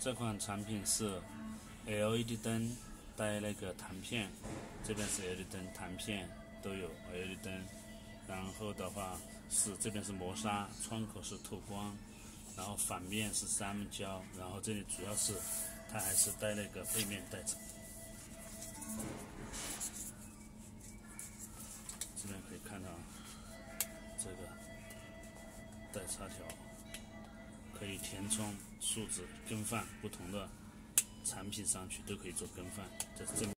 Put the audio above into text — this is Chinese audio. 这款产品是 LED 灯带那个弹片，这边是 LED 灯弹片都有 LED 灯，然后的话是这边是磨砂，窗口是透光，然后反面是三木胶，然后这里主要是它还是带那个背面带着，这边可以看到这个带插条，可以填充数值更换不同的。 产品上去都可以做更换，这是正。